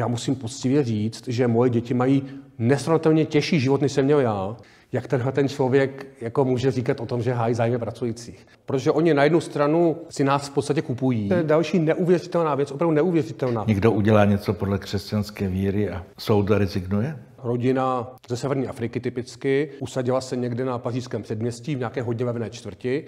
Já musím poctivě říct, že moje děti mají nesrovnatelně těžší život, než jsem měl já. Jak tenhle ten člověk jako může říkat o tom, že hájí zájmy pracujících. Protože oni na jednu stranu si nás v podstatě kupují. To je další neuvěřitelná věc, opravdu neuvěřitelná. Někdo udělá něco podle křesťanské víry a souda rezignuje? Rodina ze severní Afriky typicky usadila se někde na pařížském předměstí v nějaké hodně levné čtvrti.